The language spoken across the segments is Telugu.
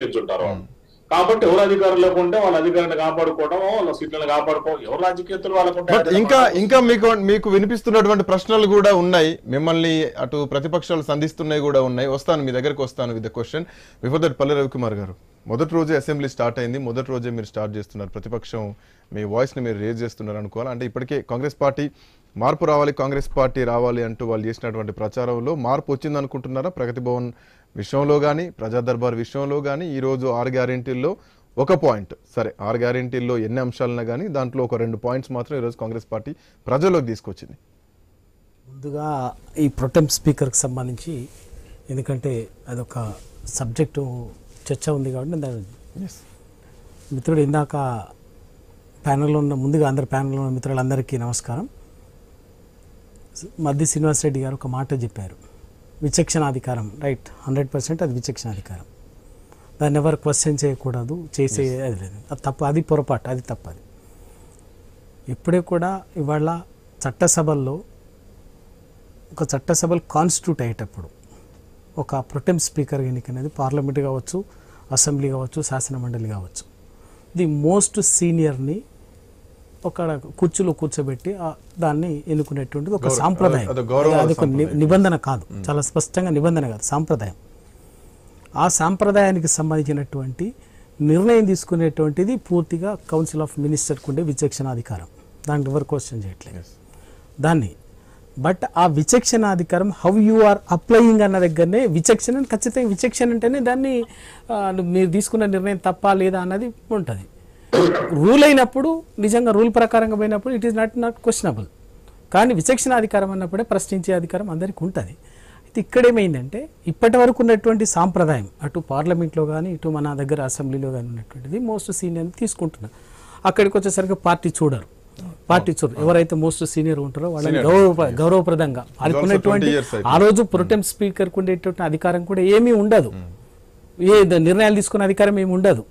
प्रश्न मिम्मल्नी अटू प्रतिपक्षालु संधिस्तुन्नायि question before that Palle Ravikumar garu मोदट रोजे असेंब्ली स्टार्ट अयिंदी मोदट रोजे मीरु स्टार्ट चेस्तुन्नारु प्रतिपक्षं मी वायिस नि मीरु रेज चेस्तुन्नारु अनुकोवाला अंटे इप्पटिके कांग्रेस पार्टी మార్పు రావాలి కాంగ్రెస్ పార్టీ రావాలి అంటూ వాళ్ళు చేసినటువంటి ప్రచారంలో మార్పు వచ్చింది అనుకుంటున్నారా ప్రగతి భవన్ విషయంలో గాని ప్రజా దర్బార్ విషయంలో గాని ఈ రోజు ఆర్ గ్యారెంటీల్లో ఒక పాయింట్ సరే ఆర్ గ్యారెంటీల్లో ఎన్ని అంశాలన గాని దాంట్లో ఒక రెండు పాయింట్స్ మాత్రం ఈ రోజు కాంగ్రెస్ పార్టీ ప్రజలోకి తీసుకొచ్చింది ముందుగా ఈ ప్రొటెం స్పీకర్ కి సంబంధించి ఎందుకంటే అది ఒక సబ్జెక్ట్ చర్చ ఉంది కాబట్టి yes మిత్రుడు ఇందాక ప్యానెల్ ఉన్న ముందుగా అందరి ప్యానెల్ ఉన్న మిత్రులందరికీ నమస్కారం మద్ది శ్రీనివాస్ రెడ్డి గారు ఒక మాట చెప్పారు విచక్షణాధికారం రైట్ 100% అది విచక్షణాధికారం దాన్ని ఎవరు క్వశ్చన్ చేయకూడదు చేసే అది లేదు అది తప్పు అది పొరపాటు అది తప్పది ఎప్పుడూ కూడా ఇవాళ చట్టసభల్లో ఒక చట్టసభలు కాన్స్టిట్యూట్ అయ్యేటప్పుడు ఒక ప్రొటెం స్పీకర్ ఎన్నిక అనేది పార్లమెంట్ కావచ్చు అసెంబ్లీ కావచ్చు శాసన మండలి కావచ్చు ది మోస్ట్ సీనియర్ని ఒక కుర్చీలో కూర్చోబెట్టి దాన్ని ఎన్నుకునేటువంటిది ఒక సాంప్రదాయం అది ఒక నిబంధన కాదు చాలా స్పష్టంగా నిబంధన కాదు సాంప్రదాయం ఆ సాంప్రదాయానికి సంబంధించినటువంటి నిర్ణయం తీసుకునేటువంటిది పూర్తిగా కౌన్సిల్ ఆఫ్ మినిస్టర్ కుండే విచక్షణాధికారం దానికి ఎవరు క్వశ్చన్ చేయట్లేదు దాన్ని బట్ ఆ విచక్షణాధికారం హౌ యూ ఆర్ అప్లయింగ్ అన్న దగ్గరనే విచక్షణ ఖచ్చితంగా విచక్షణ అంటేనే దాన్ని మీరు తీసుకున్న నిర్ణయం తప్ప లేదా అన్నది ఉంటుంది రూల్ అయినప్పుడు నిజంగా రూల్ ప్రకారంగా పోయినప్పుడు ఇట్ ఈస్ నాట్ క్వశ్చనబుల్ కానీ విచక్షణ అధికారం అన్నప్పుడే ప్రశ్నించే అధికారం అందరికీ ఉంటుంది అయితే ఇక్కడ ఏమైందంటే ఇప్పటి వరకు ఉన్నటువంటి సాంప్రదాయం అటు పార్లమెంట్లో కానీ ఇటు మన దగ్గర అసెంబ్లీలో కానీ ఉన్నటువంటిది మోస్ట్ సీనియర్ తీసుకుంటున్నారు అక్కడికి వచ్చేసరికి పార్టీ చూడరు ఎవరైతే మోస్ట్ సీనియర్ ఉంటారో వాళ్ళని గౌరవప్రదంగా అనుకునేటువంటి ఆ రోజు ప్రొటెం స్పీకర్కి ఉండేటువంటి అధికారం కూడా ఏమీ ఉండదు ఏ నిర్ణయాలు తీసుకునే అధికారం ఏమి ఉండదు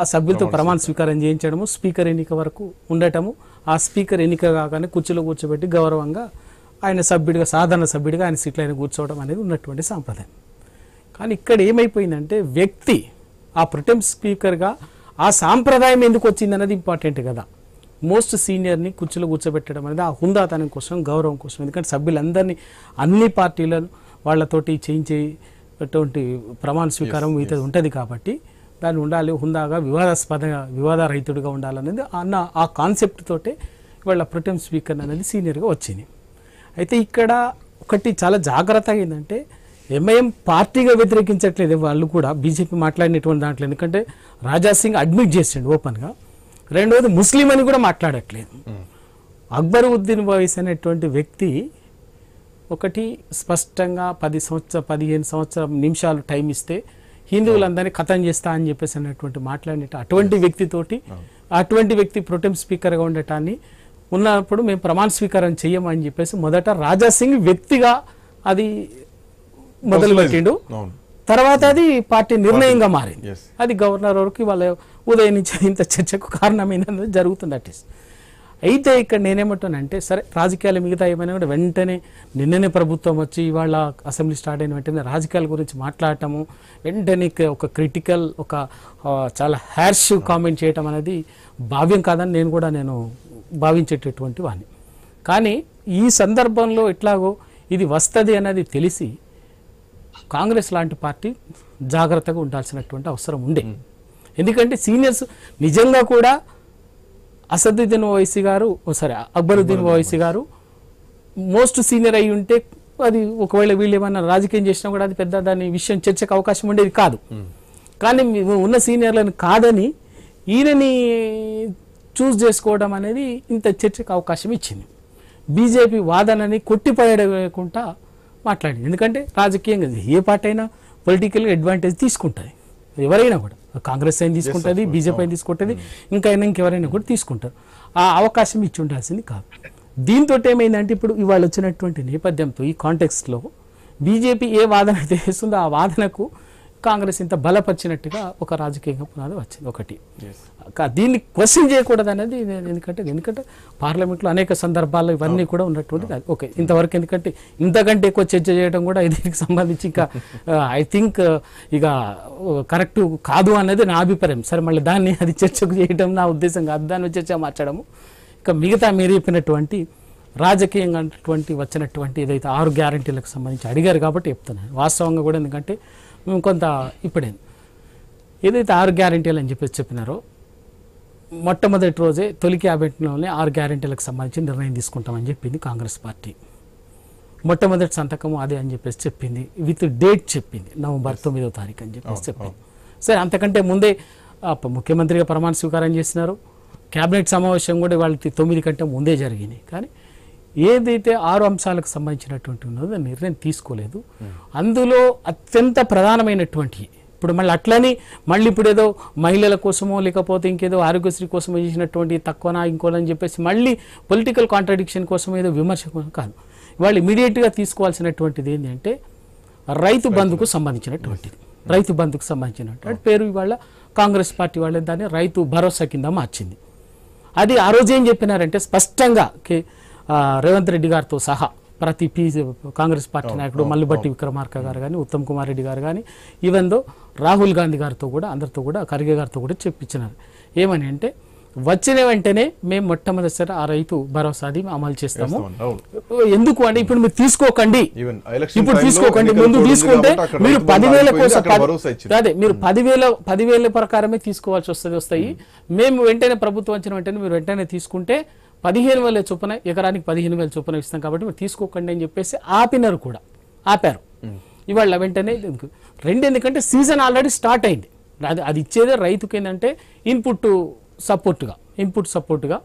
ఆ సభ్యులతో ప్రమాణ స్వీకారం చేయించడము స్పీకర్ ఎన్నిక వరకు ఉండటము ఆ స్పీకర్ ఎన్నిక కాగానే కుర్చీలో కూర్చోబెట్టి గౌరవంగా ఆయన సభ్యుడిగా సాధారణ సభ్యుడిగా ఆయన సీట్లో ఆయన కూర్చోవడం అనేది ఉన్నటువంటి సాంప్రదాయం కానీ ఇక్కడ ఏమైపోయిందంటే వ్యక్తి ఆ ప్రొటెం స్పీకర్గా ఆ సాంప్రదాయం ఎందుకు వచ్చింది అన్నది ఇంపార్టెంట్ కదా మోస్ట్ సీనియర్ని కుర్చీలో కూర్చోబెట్టడం అనేది ఆ హుందాతనం కోసం గౌరవం కోసం ఎందుకంటే సభ్యులందరినీ అన్ని పార్టీలను వాళ్ళతోటి చేయించేటువంటి ప్రమాణ స్వీకారం మిగతా ఉంటుంది కాబట్టి దాన్ని ఉండాలి హుందాగా వివాదరహితుడిగా ఉండాలనేది అన్న ఆ కాన్సెప్ట్ తోటే ఇవాళ ప్రొటెం స్పీకర్ అనేది సీనియర్గా వచ్చింది అయితే ఇక్కడ ఒకటి చాలా జాగ్రత్తగా ఏంటంటే ఎంఐఎం పార్టీగా వ్యతిరేకించట్లేదు వాళ్ళు కూడా బీజేపీ మాట్లాడినటువంటి దాంట్లో ఎందుకంటే రాజాసింగ్ అడ్మిట్ చేసిండు ఓపెన్గా రెండవది ముస్లిం అని కూడా మాట్లాడట్లేదు అక్బరుద్దీన్ ఓవైసీ అనేటువంటి వ్యక్తి ఒకటి స్పష్టంగా 15 సంవత్సరం నిమిషాలు టైం ఇస్తే హిందువులందరినీ ఖతం చేస్తా అని చెప్పేసి అన్నటువంటి మాట్లాడిన అటువంటి వ్యక్తి ప్రొటెం స్పీకర్గా ఉండటాన్ని ఉన్నప్పుడు మేము ప్రమాణ స్వీకారం చేయమని చెప్పేసి మొదట రాజాసింగ్ వ్యక్తిగా అది మొదలుపెట్టిండు తర్వాత అది పార్టీ నిర్ణయంగా మారింది అది గవర్నర్ వరకు వాళ్ళ ఉదయం నుంచి ఇంత చర్చకు కారణమైనది జరుగుతుంది అట్లీస్ట్ అయితే ఇక్కడ నేనేమంటానంటే సరే రాజకీయాలు మిగతా ఏమైనా కూడా నిన్ననే ప్రభుత్వం వచ్చి ఇవాళ అసెంబ్లీ స్టార్ట్ అయిన వెంటనే రాజకీయాల గురించి మాట్లాడటము వెంటనే ఒక క్రిటికల్ ఒక చాలా హ్యాష్ కామెంట్ చేయటం అనేది భావ్యం కాదని నేను భావించేటటువంటి వాడిని కానీ ఈ సందర్భంలో ఎట్లాగో ఇది వస్తుంది అనేది తెలిసి కాంగ్రెస్ లాంటి పార్టీ జాగ్రత్తగా ఉండాల్సినటువంటి అవసరం ఉండే ఎందుకంటే సీనియర్స్ నిజంగా కూడా అసదుద్దీన్ ఓవైసీ గారు అక్బరుద్దీన్ ఓవైసీ గారు మోస్ట్ సీనియర్ అయి ఉంటే అది ఒకవేళ వీళ్ళు ఏమన్నా రాజకీయం చేసినా కూడా అది పెద్ద దాని విషయం చర్చకు అవకాశం ఉండేది కాదు కానీ ఉన్న సీనియర్లను కాదని ఈయనని చూస్ చేసుకోవడం అనేది ఇంత చర్చకు అవకాశం ఇచ్చింది బీజేపీ వాదనని కొట్టిపడకుండా మాట్లాడింది ఎందుకంటే రాజకీయంగా ఏ పార్టీ అయినా పొలిటికల్గా అడ్వాంటేజ్ తీసుకుంటుంది ఎవరైనా కూడా కాంగ్రెస్ అయినా తీసుకుంటుంది బీజేపీ అయినా తీసుకుంటుంది ఇంకెవరైనా కూడా తీసుకుంటారు ఆ అవకాశం ఇచ్చి ఉండాల్సింది కాదు దీంతో ఏమైందంటే ఇప్పుడు ఇవాళ వచ్చినటువంటి నేపథ్యంతో ఈ కాంటెక్స్ట్లో బీజేపీ ఏ వాదన అయితే వేస్తుందో ఆ వాదనకు కాంగ్రెస్ ఇంత బలపరిచినట్టుగా ఒక రాజకీయ పునాది వచ్చింది ఒకటి. దీన్ని క్వశ్చన్ చేయకూడదు అనేది ఎందుకంటే పార్లమెంట్లో అనేక సందర్భాల్లో ఇవన్నీ కూడా ఉన్నటువంటిది. ఓకే ఇంతవరకు ఎందుకంటే ఇంతకంటే ఎక్కువ చర్చ చేయడం కూడా దీనికి సంబంధించి ఇంకా ఐ థింక్ ఇక కరెక్ట్ కాదు అనేది నా అభిప్రాయం. సరే మళ్ళీ దాన్ని అది చర్చకు చేయడం నా ఉద్దేశం కాదు, దాన్ని చర్చ మార్చడము. ఇక మిగతా మీరు చెప్పినటువంటి రాజకీయంగా వచ్చినటువంటి ఏదైతే 6 గ్యారంటీలకు సంబంధించి అడిగారు కాబట్టి చెప్తున్నాను. వాస్తవంగా కూడా ఎందుకంటే మేము కొంత ఇప్పుడే ఏదైతే 6 గ్యారంటీలు అని చెప్పేసి చెప్పినారో మొట్టమొదటి రోజే తొలి క్యాబినెట్లోనే 6 గ్యారంటీలకు సంబంధించి నిర్ణయం తీసుకుంటామని చెప్పింది కాంగ్రెస్ పార్టీ. మొట్టమొదటి సంతకము అదే అని చెప్పేసి చెప్పింది, విత్ డేట్ చెప్పింది నవంబర్ 9వ తారీఖు అని చెప్పేసి చెప్పింది. సరే అంతకంటే ముందే ముఖ్యమంత్రిగా ప్రమాణ స్వీకారం చేసినారు, క్యాబినెట్ సమావేశం కూడా వాళ్ళకి 9 కంటే ముందే జరిగింది. కానీ ఏదైతే 6 అంశాలకు సంబంధించినటువంటి ఉన్నదో నిర్ణయం తీసుకోలేదు. అందులో అత్యంత ప్రధానమైనటువంటి ఇప్పుడు మళ్ళీ అట్లని మళ్ళీ ఇప్పుడు ఏదో మహిళల కోసమో లేకపోతే ఇంకేదో ఆరోగ్యశ్రీ కోసమో చేసినటువంటి తక్కువనా ఇంకోలని చెప్పేసి మళ్ళీ పొలిటికల్ కాంట్రడిక్షన్ కోసం ఏదో విమర్శ కాదు. వాళ్ళు ఇమీడియట్గా తీసుకోవాల్సినటువంటిది ఏంటంటే రైతు బంధుకు సంబంధించినటువంటిది. రైతు బంధుకు సంబంధించినటువంటి పేరు ఇవాళ కాంగ్రెస్ పార్టీ వాళ్ళని దాన్ని రైతు భరోసా కింద మార్చింది. అది ఆ రోజు ఏం చెప్పినారంటే స్పష్టంగా రేవంత్ రెడ్డి గారితో సహా ప్రతి కాంగ్రెస్ పార్టీ నాయకుడు మల్లుబట్టి విక్రమార్క గారు కానీ ఉత్తమ్ కుమార్ రెడ్డి గారు కానీ ఈవెన్ దో రాహుల్ గాంధీ గారితో కూడా అందరితో కూడా ఖర్గే గారితో కూడా చెప్పించినారు. ఏమని అంటే వచ్చిన వెంటనే మేము మొట్టమొదటిసారి ఆ రైతు భరోసాది అమలు చేస్తాము. ఎందుకు అంటే ఇప్పుడు మీరు తీసుకోకండి, ఇప్పుడు తీసుకోకండి, ముందు తీసుకుంటే మీరు 10,000 కోసం అదే మీరు 10,000 ప్రకారమే తీసుకోవాల్సి వస్తాయి. మేము వెంటనే ప్రభుత్వం వచ్చిన వెంటనే మీరు వెంటనే తీసుకుంటే 15,000 చొప్పున ఎకరానికి 15,000 చొప్పున ఇస్తాం కాబట్టి మీరు తీసుకోకండి అని చెప్పేసి ఆపినారు కూడా ఆపారు. ఇవాళ వెంటనే రెండు ఎందుకంటే సీజన్ ఆల్రెడీ స్టార్ట్ అయింది. అది ఇచ్చేదే రైతుకి ఏంటంటే ఇన్పుట్ సపోర్టుగా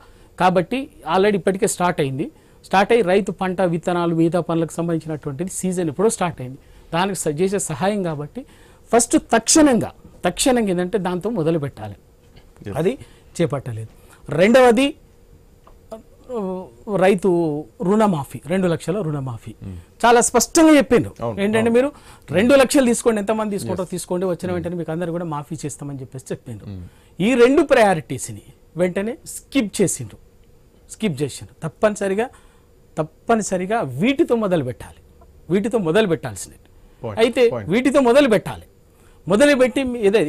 కాబట్టి ఆల్రెడీ ఇప్పటికే స్టార్ట్ అయింది. స్టార్ట్ అయ్యి రైతు పంట విత్తనాలు మిగతా పనులకు సంబంధించినటువంటిది సీజన్ ఎప్పుడో స్టార్ట్ అయింది, దానికి చేసే సహాయం కాబట్టి ఫస్ట్ తక్షణంగా ఏంటంటే దాంతో మొదలు పెట్టాలి, అది చేపట్టలేదు. రెండవది రైతు రుణమాఫీ, 2 లక్షల రుణమాఫీ చాలా స్పష్టంగా చెప్పిండ్రు. ఏంటంటే మీరు 2 లక్షలు తీసుకోండి, ఎంతమంది తీసుకుంటారో తీసుకోండి, వచ్చిన వెంటనే మీకు అందరూ కూడా మాఫీ చేస్తామని చెప్పేసి చెప్పిండ్రు. ఈ 2 ప్రయారిటీస్ని వెంటనే స్కిప్ చేసిండ్రు. తప్పనిసరిగా వీటితో మొదలు పెట్టాలి. మొదలుపెట్టి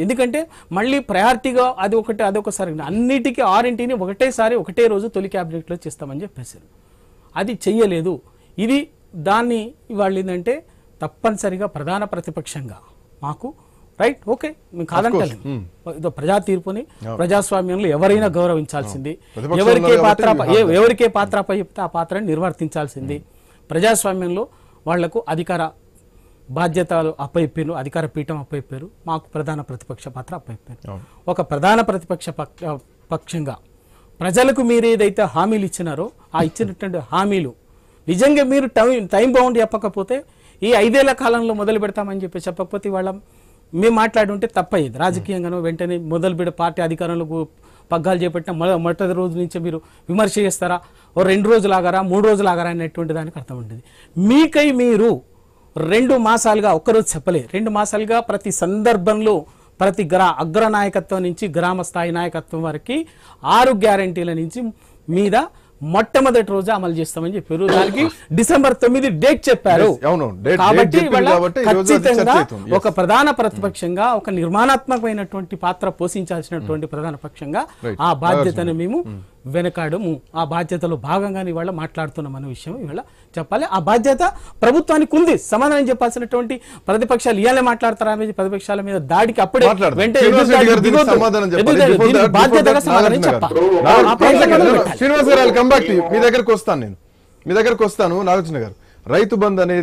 ఎందుకంటే మళ్ళీ ప్రయారిటీగా అదొకసారి అన్నిటికీ 6ంటిని ఒకటేసారి ఒకటే రోజు తొలి క్యాబినెట్లో చేస్తామని చెప్పేశారు. అది చెయ్యలేదు. ఇది దాన్ని వాళ్ళు ఏంటంటే తప్పనిసరిగా ప్రధాన ప్రతిపక్షంగా మాకు రైట్ ఓకే మేము కాదంటలేదు, ప్రజా తీర్పుని ప్రజాస్వామ్యంలో ఎవరైనా గౌరవించాల్సింది, ఎవరికే పాత్రపై చెప్తే ఆ పాత్రని నిర్వర్తించాల్సింది. ప్రజాస్వామ్యంలో వాళ్లకు అధికార బాధ్యతలు అప్పయిపోయారు, అధికార పీఠం అప్పయిపోయారు, మాకు ప్రధాన ప్రతిపక్ష పాత్ర అప్పయిపోయారు. ఒక ప్రధాన ప్రతిపక్ష పక్షంగా ప్రజలకు మీరు ఏదైతే హామీలు ఇచ్చినారో ఆ ఇచ్చినటువంటి హామీలు నిజంగా మీరు టైం బౌండ్ చెప్పకపోతే ఈ 5 ఏళ్ల కాలంలో మొదలు పెడతామని చెప్పి చెప్పకపోతే వాళ్ళ మేము మాట్లాడుంటే తప్పయ్యేది. రాజకీయంగానో వెంటనే మొదలుపెడ పార్టీ అధికారంలో పగ్గాలు చేపట్టిన మొదటి రోజు నుంచి మీరు విమర్శ చేస్తారా, 2 రోజులు ఆగారా, 3 రోజులు ఆగారా అనేటువంటి దానికి అర్థం ఉంటుంది. మీకై మీరు 2 మాసాలుగా ఒక్కరోజు చెప్పలేదు, 2 మాసాలుగా ప్రతి సందర్భంలో ప్రతి అగ్రనాయకత్వం నుంచి గ్రామ స్థాయి నాయకత్వం వరకు 6 గ్యారంటీల నుంచి మీద మొట్టమొదటి రోజు అమలు చేస్తామని చెప్పారు. దానికి డిసెంబర్ 9 డేట్ చెప్పారు. కాబట్టి ఖచ్చితంగా ఒక ప్రధాన ప్రతిపక్షంగా ఒక నిర్మాణాత్మకమైనటువంటి పాత్ర పోషించాల్సినటువంటి ప్రధాన పక్షంగా ఆ బాధ్యతను మేము వెనకాడము, ఆ బాధ్యతలో భాగంగానే ఇవాళ మాట్లాడుతున్నాం అనే విషయం ఇవాళ చెప్పాలి. ఆ బాధ్యత ప్రభుత్వానికి ఉంది. సమాధానం చెప్పాల్సినటువంటి ప్రతిపక్షాలు ఇవాళ మాట్లాడతారా అనేది ప్రతిపక్షాల మీద దాడికి అప్పుడే బాధ్యతగా సమాధానం చెప్పాలి. శ్రీనివాస్ గారు మీ దగ్గరకు వస్తాను, నాగార్జున గారు. రైతు బంధు అనేది